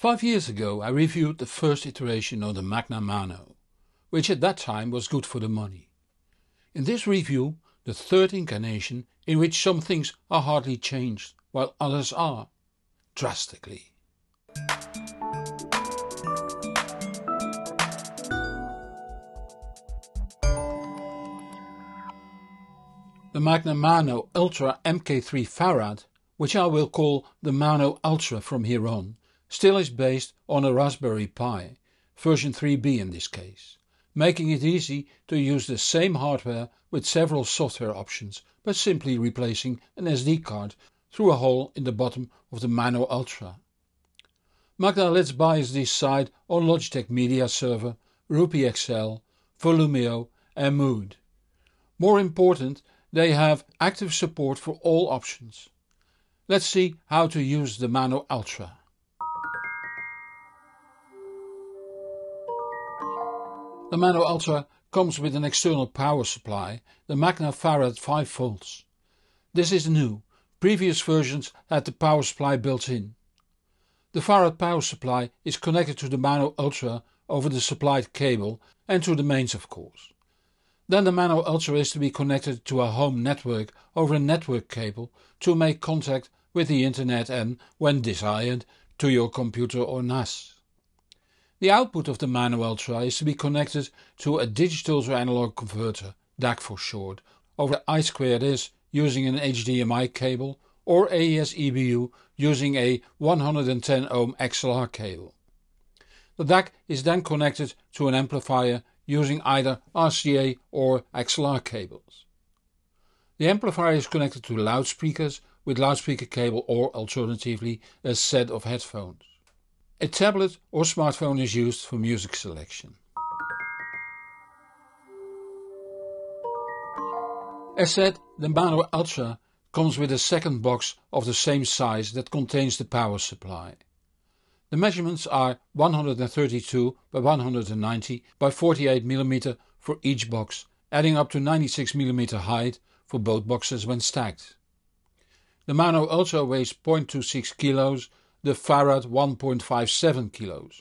5 years ago I reviewed the first iteration of the Magna Mano, which at that time was good for the money. In this review, the third incarnation in which some things are hardly changed, while others are, drastically. The Magna Mano Ultra MK3 Farad, which I will call the Mano Ultra from here on, still is based on a Raspberry Pi, version 3B in this case, making it easy to use the same hardware with several software options by simply replacing an SD card through a hole in the bottom of the Mano Ultra. Magna Let's Buy is this side on Logitech Media Server, Ropieee XL, Volumio and Mood. More important, they have active support for all options. Let's see how to use the Mano Ultra. The Mano Ultra comes with an external power supply, the Magna Farad 5V. This is new, previous versions had the power supply built in. The Farad power supply is connected to the Mano Ultra over the supplied cable and to the mains, of course. Then the Mano Ultra is to be connected to a home network over a network cable to make contact with the internet and, when desired, to your computer or NAS. The output of the Mano Ultra is to be connected to a digital to analog converter, DAC for short, over I2S using an HDMI cable or AES-EBU using a 110 ohm XLR cable. The DAC is then connected to an amplifier using either RCA or XLR cables. The amplifier is connected to loudspeakers with loudspeaker cable or, alternatively, a set of headphones. A tablet or smartphone is used for music selection. As said, the Mano Ultra comes with a second box of the same size that contains the power supply. The measurements are 132 by 190 by 48 mm for each box, adding up to 96 mm height for both boxes when stacked. The Mano Ultra weighs 0.26 kg, the Farad 1.57 kg,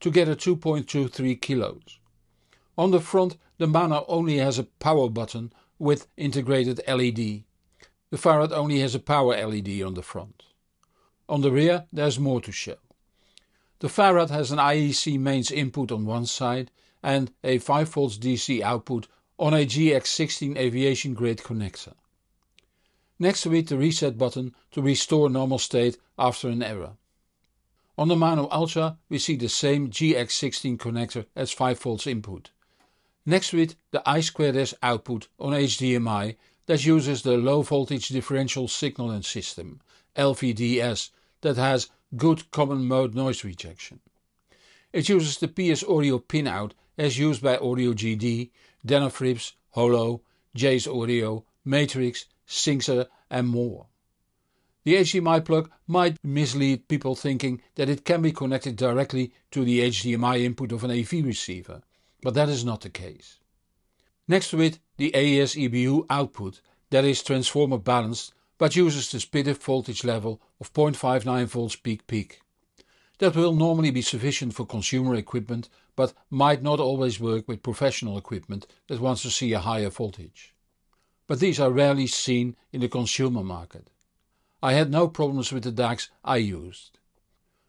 together 2.23 kg. On the front, the Mano only has a power button with integrated LED. The Farad only has a power LED on the front. On the rear, there's more to show. The Farad has an IEC mains input on one side and a 5V DC output on a GX16 aviation grade connector. Next to it, the reset button to restore normal state after an error. On the Mano Ultra we see the same GX16 connector as 5V input. Next to it, the I2S output on HDMI that uses the low voltage differential signaling system, LVDS, that has good common mode noise rejection. It uses the PS Audio pinout as used by Audio GD, Denafrips, Holo, J's Audio, Matrix, Synxer and more. The HDMI plug might mislead people thinking that it can be connected directly to the HDMI input of an AV receiver, but that is not the case. Next to it, the AES-EBU output that is transformer balanced but uses the SPDIF voltage level of 0.59 volts peak-peak. That will normally be sufficient for consumer equipment, but might not always work with professional equipment that wants to see a higher voltage. But these are rarely seen in the consumer market. I had no problems with the DACs I used.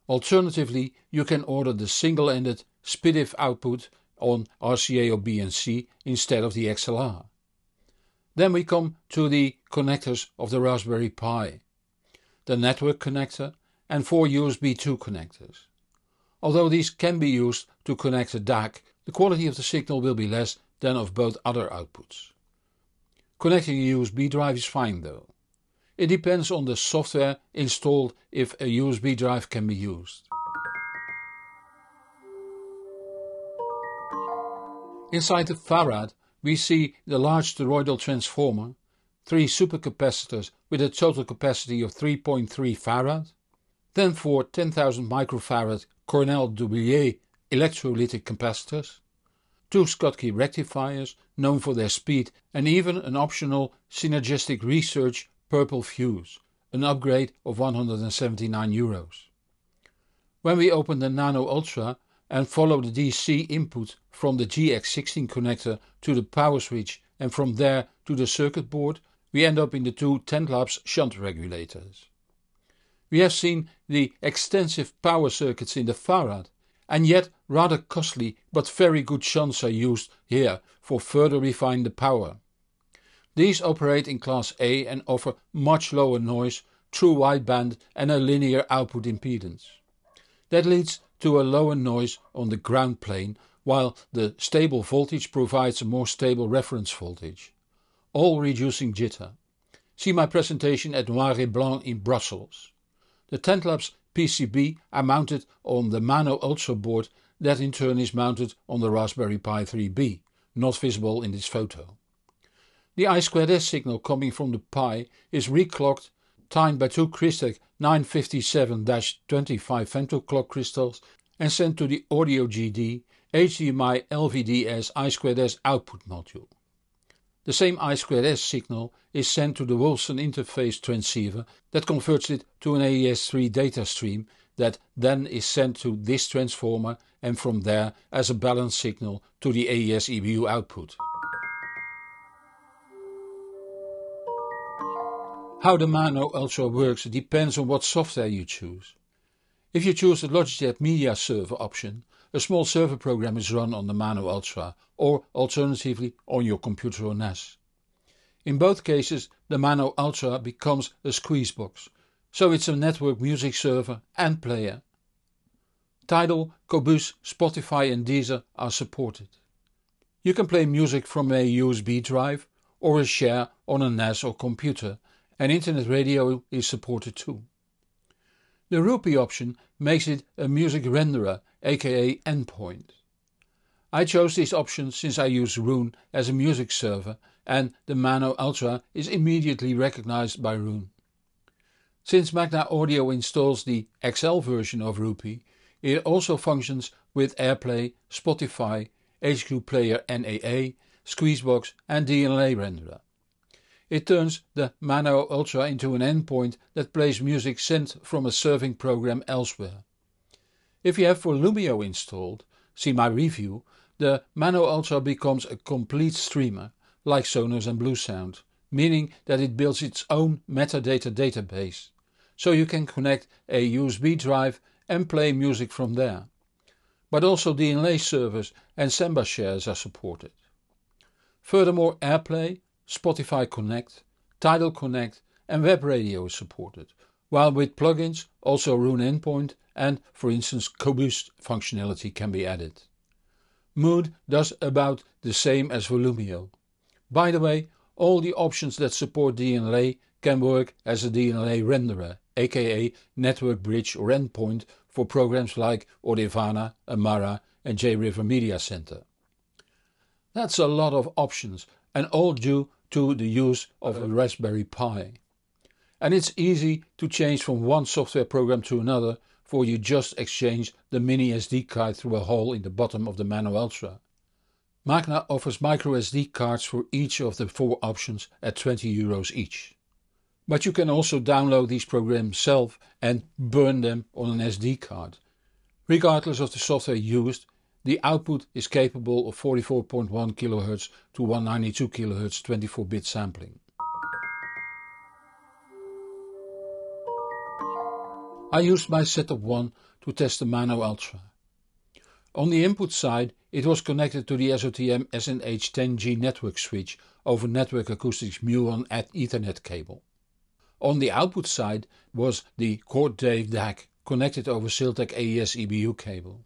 Alternatively, you can order the single-ended SPDIF output on RCA or BNC instead of the XLR. Then we come to the connectors of the Raspberry Pi, the network connector and four USB 2 connectors. Although these can be used to connect a DAC, the quality of the signal will be less than of both other outputs. Connecting a USB drive is fine though. It depends on the software installed if a USB drive can be used. Inside the Farad we see the large toroidal transformer, three supercapacitors with a total capacity of 3.3 Farad, then four 10,000 microfarad Cornell Dubilier electrolytic capacitors, two Schottky rectifiers known for their speed and even an optional Synergistic Research purple fuse, an upgrade of €179. When we open the Nano Ultra and follow the DC input from the GX16 connector to the power switch and from there to the circuit board, we end up in the two Tentlabs shunt regulators. We have seen the extensive power circuits in the Farad, and yet rather costly but very good shunts are used here for further refine the power. These operate in class A and offer much lower noise, true wideband and a linear output impedance. That leads to a lower noise on the ground plane, while the stable voltage provides a more stable reference voltage, all reducing jitter. See my presentation at Noir et Blanc in Brussels. The Tentlabs PCB are mounted on the Mano Ultra board that in turn is mounted on the Raspberry Pi 3B, not visible in this photo. The I2S signal coming from the Pi is reclocked, timed by two Crystec 957-25 femtoclock crystals and sent to the Audio GD HDMI LVDS I2S output module. The same I2S signal is sent to the Wilson interface transceiver that converts it to an AES-3 data stream that then is sent to this transformer and from there as a balance signal to the AES-EBU output. How the Mano Ultra works depends on what software you choose. If you choose the Logitech Media Server option, a small server program is run on the Mano Ultra or alternatively on your computer or NAS. In both cases the Mano Ultra becomes a squeezebox, so it's a network music server and player. Tidal, Qobuz, Spotify and Deezer are supported. You can play music from a USB drive or a share on a NAS or computer, and internet radio is supported too. The Ropieee option makes it a music renderer, aka endpoint. I chose this option since I use Roon as a music server and the Mano Ultra is immediately recognized by Roon. Since Magna Audio installs the XL version of Ropieee, it also functions with AirPlay, Spotify, HQ Player NAA, Squeezebox and DLNA renderer. It turns the Mano Ultra into an endpoint that plays music sent from a serving program elsewhere. If you have Volumio installed, see my review, the Mano Ultra becomes a complete streamer, like Sonos and Bluesound, meaning that it builds its own metadata database, so you can connect a USB drive and play music from there. But also DLNA servers and Samba shares are supported. Furthermore, AirPlay, Spotify Connect, Tidal Connect and Web Radio is supported, while with plugins also Roon Endpoint and, for instance, Qobuz functionality can be added. Mood does about the same as Volumio. By the way, all the options that support DLNA can work as a DLNA renderer, aka network bridge or endpoint for programs like Audivana, Amara and JRiver Media Center. That's a lot of options and all due to the use of a Raspberry Pi. And it's easy to change from one software program to another, for you just exchange the mini SD card through a hole in the bottom of the Mano Ultra. Magna offers micro SD cards for each of the four options at €20 each. But you can also download these programs yourself and burn them on an SD card. Regardless of the software used, the output is capable of 44.1 kHz to 192 kHz 24-bit sampling. I used my setup 1 to test the Mano Ultra. On the input side it was connected to the SOTM SNH 10G network switch over Network Acoustics Muon at Ethernet cable. On the output side was the Chord Dave DAC connected over Siltec AES-EBU cable.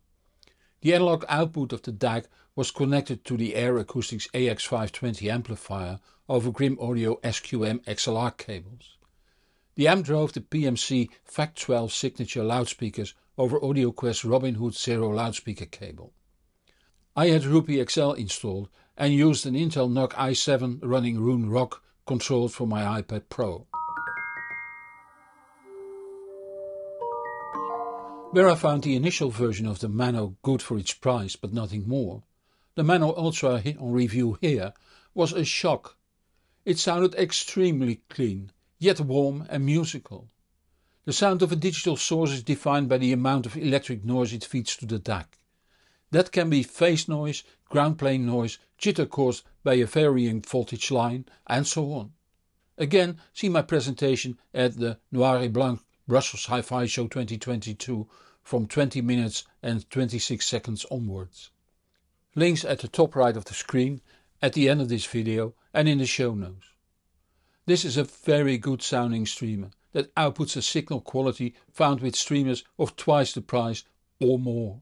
The analog output of the DAC was connected to the Air Acoustics AX520 amplifier over Grim Audio SQM XLR cables. The amp drove the PMC FACT12 signature loudspeakers over AudioQuest Robin Hood Zero loudspeaker cable. I had Ropieee XL installed and used an Intel NUC i7 running Roon Rock controlled from my iPad Pro. Where I found the initial version of the Mano good for its price but nothing more, the Mano Ultra on review here was a shock. It sounded extremely clean, yet warm and musical. The sound of a digital source is defined by the amount of electric noise it feeds to the DAC. That can be phase noise, ground plane noise, jitter caused by a varying voltage line, and so on. Again, see my presentation at the Noir et Blanc Brussels Hi-Fi Show 2022 from 20 minutes and 26 seconds onwards. Links at the top right of the screen, at the end of this video and in the show notes. This is a very good sounding streamer that outputs a signal quality found with streamers of twice the price or more.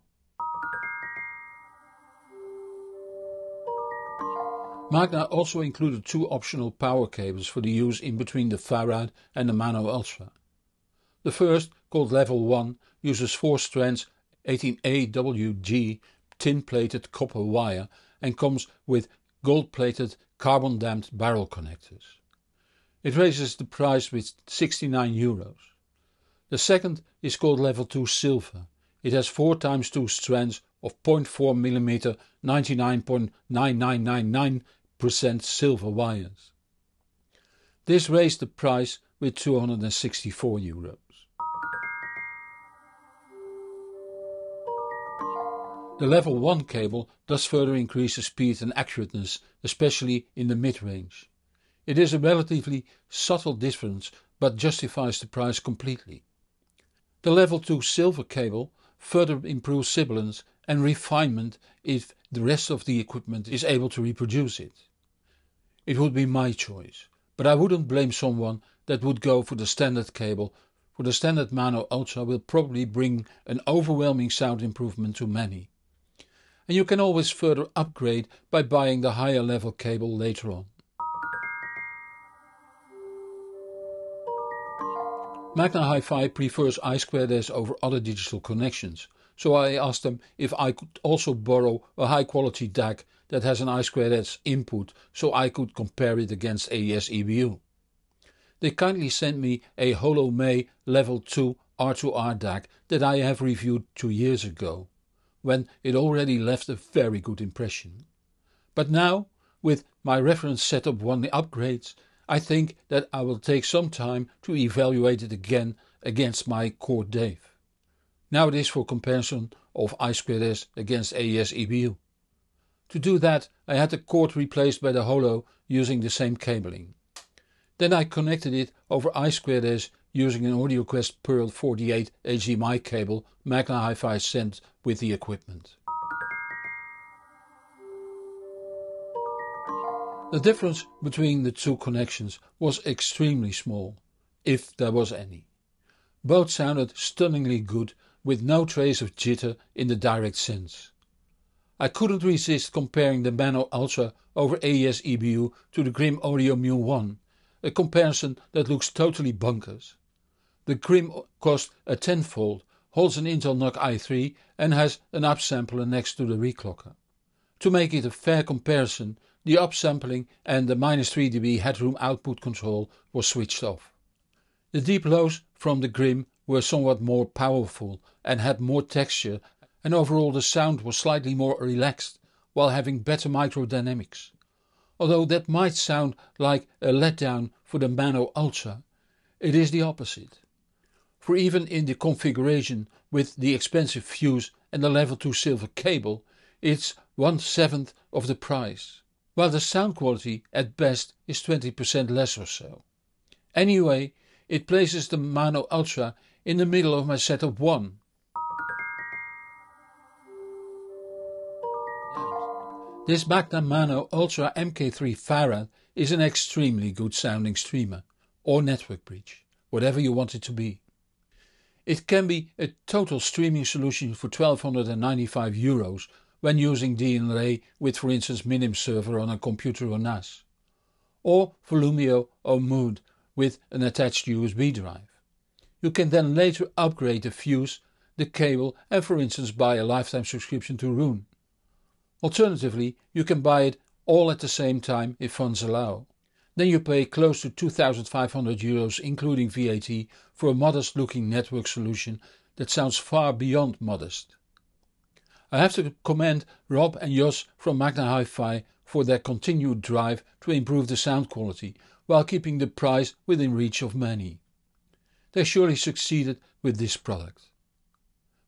Magna also included two optional power cables for the use in between the Farad and the Mano Ultra. The first, called Level 1, uses 4 strands 18AWG tin-plated copper wire and comes with gold-plated carbon-damped barrel connectors. It raises the price with €69. The second is called Level 2 Silver. It has 4x2 strands of 0.4mm 99.9999% silver wires. This raised the price with €264. The Level 1 cable does further increase the speed and accurateness, especially in the mid-range. It is a relatively subtle difference but justifies the price completely. The Level 2 silver cable further improves sibilance and refinement if the rest of the equipment is able to reproduce it. It would be my choice, but I wouldn't blame someone that would go for the standard cable, for the standard Mano Ultra will probably bring an overwhelming sound improvement to many. And you can always further upgrade by buying the higher level cable later on. Magna Hi-Fi prefers I2S over other digital connections, so I asked them if I could also borrow a high quality DAC that has an I2S input so I could compare it against AES-EBU. They kindly sent me a Holo Level 2 R2R DAC that I have reviewed 2 years ago, when it already left a very good impression. But now, with my reference setup 1 upgrades, I think that I will take some time to evaluate it again against my Chord Dave. Now it is for comparison of I2S against AES-EBU. To do that, I had the Chord replaced by the Holo using the same cabling. Then I connected it over I2S using an AudioQuest Pearl 48 HDMI cable Magna Hi-Fi sent with the equipment. The difference between the two connections was extremely small, if there was any. Both sounded stunningly good with no trace of jitter in the direct sense. I couldn't resist comparing the Mano Ultra over AES-EBU to the Grim Audio Mu1, a comparison that looks totally bonkers. The Grim costs a tenfold, holds an Intel NUC i3 and has an upsampler next to the reclocker. To make it a fair comparison, the upsampling and the -3 dB headroom output control was switched off. The deep lows from the Grim were somewhat more powerful and had more texture, and overall the sound was slightly more relaxed while having better microdynamics. Although that might sound like a letdown for the Mano Ultra, it is the opposite. For even in the configuration with the expensive fuse and the Level 2 silver cable, it's 1/7 of the price, while the sound quality at best is 20% less or so. Anyway, it places the Mano Ultra in the middle of my setup 1. This Magna Mano Ultra MK3 Farad is an extremely good sounding streamer, or network bridge, whatever you want it to be. It can be a total streaming solution for €1,295 when using DLNA with, for instance, Minim server on a computer or NAS, or Volumio or Mood with an attached USB drive. You can then later upgrade the fuse, the cable and, for instance, buy a lifetime subscription to Roon. Alternatively, you can buy it all at the same time if funds allow. Then you pay close to €2,500 including VAT for a modest looking network solution that sounds far beyond modest. I have to commend Rob and Jos from Magna Hi-Fi for their continued drive to improve the sound quality while keeping the price within reach of many. they surely succeeded with this product.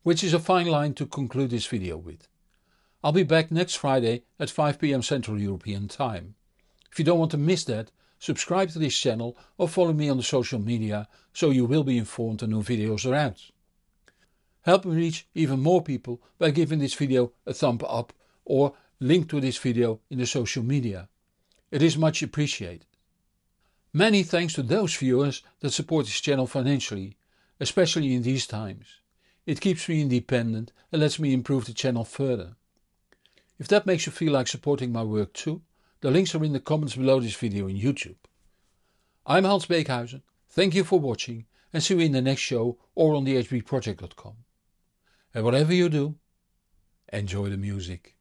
Which is a fine line to conclude this video with. I'll be back next Friday at 5 PM Central European time. If you don't want to miss that, subscribe to this channel or follow me on the social media so you will be informed when new videos are out. Help me reach even more people by giving this video a thumb up or link to this video in the social media. It is much appreciated. Many thanks to those viewers that support this channel financially, especially in these times. It keeps me independent and lets me improve the channel further. If that makes you feel like supporting my work too, the links are in the comments below this video in YouTube. I'm Hans Beekhuizen, thank you for watching and see you in the next show or on thehbproject.com. And whatever you do, enjoy the music.